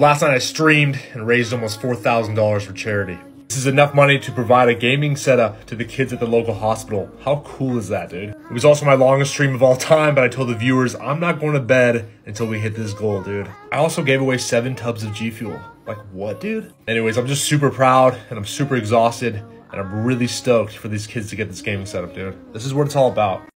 Last night I streamed and raised almost $4,000 for charity. This is enough money to provide a gaming setup to the kids at the local hospital. How cool is that, dude? It was also my longest stream of all time, but I told the viewers I'm not going to bed until we hit this goal, dude. I also gave away 7 tubs of G Fuel. Like, what, dude? Anyways, I'm just super proud and I'm super exhausted and I'm really stoked for these kids to get this gaming setup, dude. This is what it's all about.